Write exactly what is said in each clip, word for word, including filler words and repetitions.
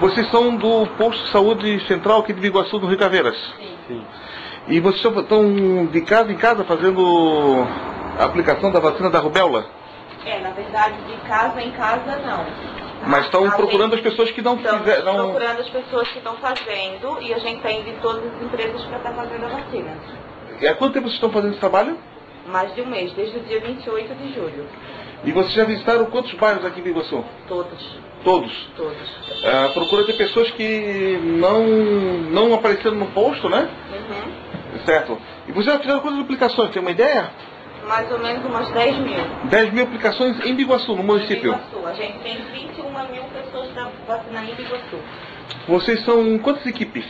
Vocês são do Posto de Saúde Central aqui de Biguaçu, no Rio Caveiras? Sim. Sim. E vocês estão de casa em casa fazendo a aplicação da vacina da rubéola? É, na verdade, de casa em casa não. Mas estão procurando as pessoas que não fizeram... Estamos procurando as pessoas que estão fazendo e a gente está indo em todas as empresas para estar fazendo a vacina. E há quanto tempo vocês estão fazendo esse trabalho? Mais de um mês, desde o dia vinte e oito de julho. E vocês já visitaram quantos bairros aqui em Biguaçu? Todos. Todos? Todos. A procura de pessoas que não, não apareceram no posto, né? Uhum. Certo. E vocês já fizeram quantas aplicações? Tem uma ideia? Mais ou menos umas dez mil. dez mil aplicações em Biguaçu, no município? Em Biguaçu. A gente tem vinte e uma mil pessoas da vacina em Biguaçu. Vocês são quantas equipes?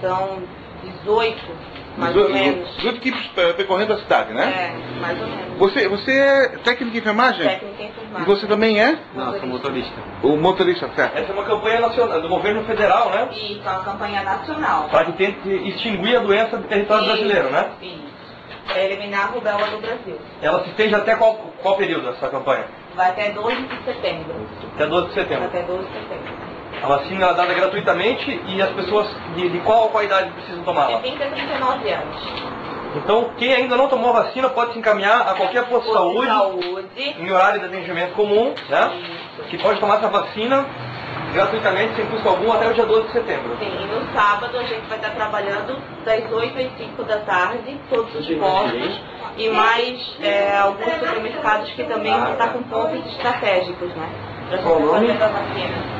São dezoito. Mais ou menos. dezoito equipes percorrendo a cidade, né? É, mais ou menos. Você, você é técnico de enfermagem? Técnico de enfermagem. E você também é? Não, sou motorista. O motorista, certo. Essa é uma campanha nacional, do governo federal, né? Isso, é uma campanha nacional. Para que tente extinguir a doença do território isso, brasileiro, né? Isso. Para eliminar a rubéola do Brasil. Ela se estende até qual, qual período essa campanha? Vai até doze de setembro. Até doze de setembro. Até doze de setembro. A vacina ela é dada gratuitamente e as pessoas de, de qual, qual idade precisam tomá-la? De trinta a trinta e nove anos. Então, quem ainda não tomou a vacina pode se encaminhar a qualquer posto de saúde, saúde, em horário de atendimento comum, né? Isso. Que pode tomar essa vacina gratuitamente, sem custo algum, até o dia doze de setembro. Sim, e no sábado a gente vai estar trabalhando das oito às cinco da tarde, todos os postos, e mais é, alguns supermercados que também ah, vão estar com pontos estratégicos, né? Para a gente fazer a vacina.